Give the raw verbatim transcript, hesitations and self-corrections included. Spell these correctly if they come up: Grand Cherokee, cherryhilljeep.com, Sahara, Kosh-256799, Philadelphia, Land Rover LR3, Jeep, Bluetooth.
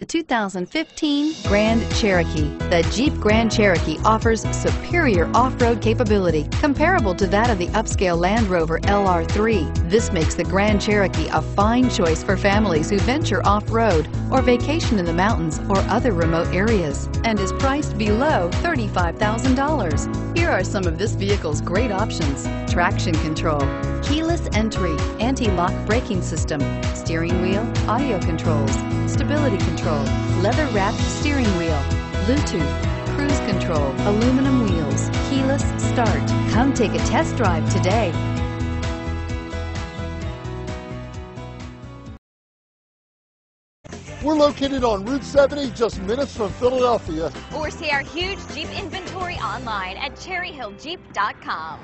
The two thousand fifteen Grand Cherokee. The Jeep Grand Cherokee offers superior off-road capability comparable to that of the upscale Land Rover L R three. This makes the Grand Cherokee a fine choice for families who venture off-road or vacation in the mountains or other remote areas, and is priced below thirty-five thousand dollars. Here are some of this vehicle's great options: traction control, keyless entry, anti-lock braking system, steering wheel audio controls, stability control, leather-wrapped steering wheel, Bluetooth, cruise control, aluminum wheels, keyless start. Come take a test drive today. We're located on Route seventy, just minutes from Philadelphia. Or see our huge Jeep inventory online at cherry hill jeep dot com.